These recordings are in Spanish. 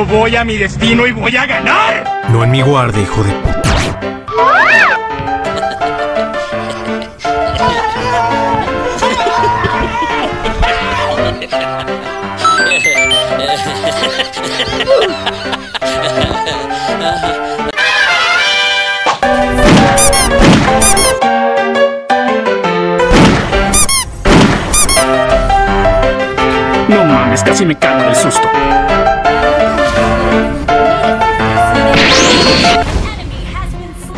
Yo voy a mi destino y voy a ganar. No en mi guardia, hijo de puta. No mames, casi me cago del susto.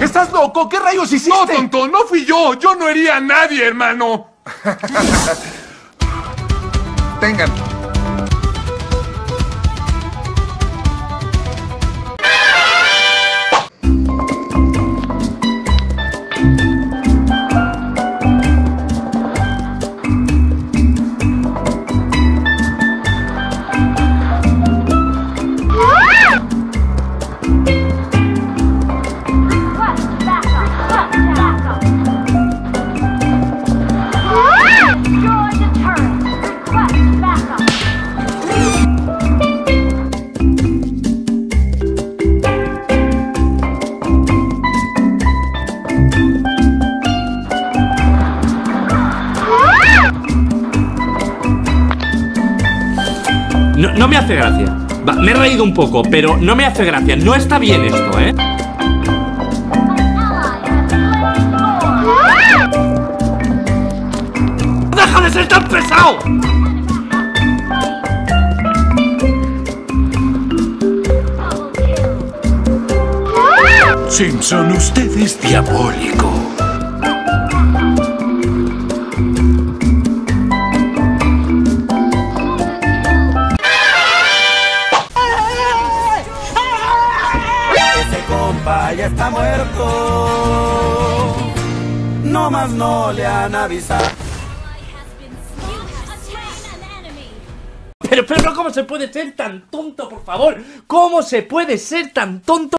¿Estás loco? ¿Qué rayos hiciste? No, tonto, no fui yo. Yo no hería a nadie, hermano. Tengan. No me hace gracia. Va, me he reído un poco, pero no me hace gracia. No está bien esto, ¿eh? ¡Deja de ser tan pesado! Simpson, usted es diabólico. Ya está muerto. No más no le han avisado. Pero ¿cómo se puede ser tan tonto, por favor? ¿Cómo se puede ser tan tonto?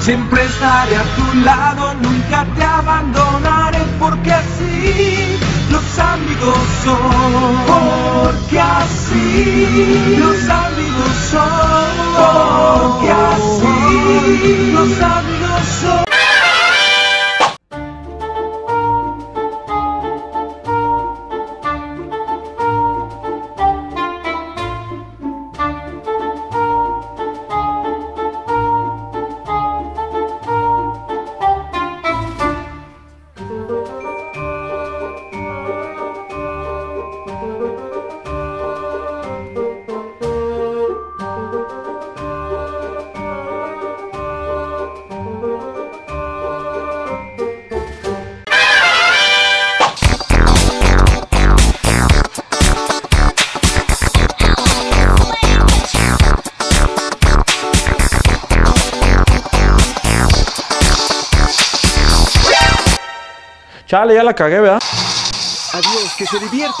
Siempre estaré a tu lado, nunca te abandonaré, porque así los amigos son, porque así los amigos son, porque así los amigos son. Chale, ya la cagué, ¿verdad? Adiós, que se divierta.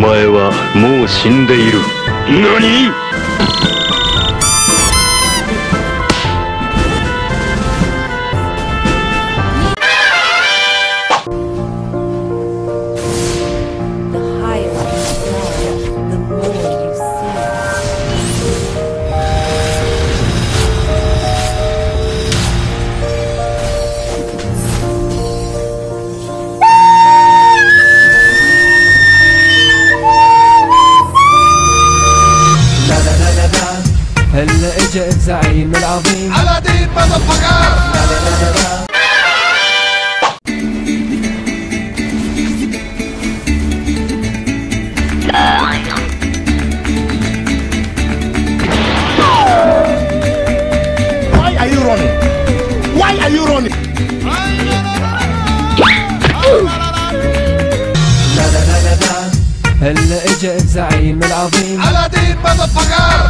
前はもう死んでいる。何？الزعيم العظيم على دين مضحكات Why are you running? هلا اجا الزعيم العظيم على دين مضحكات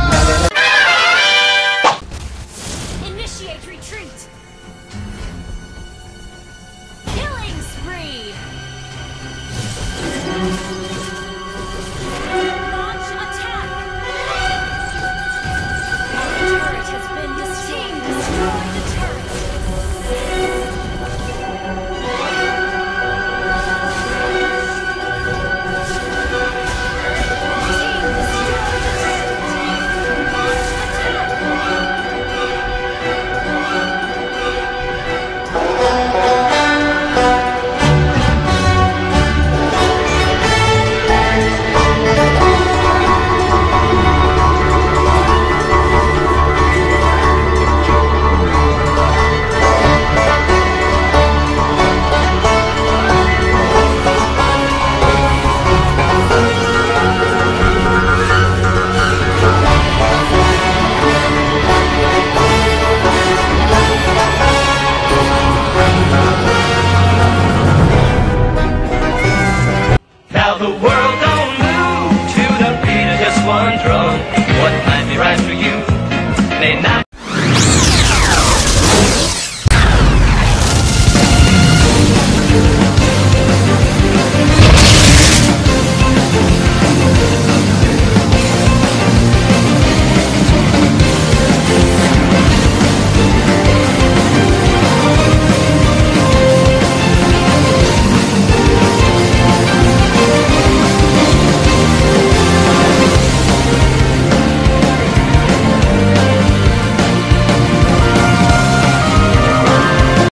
The world don't move to the beat of just one drum. What might be right for you?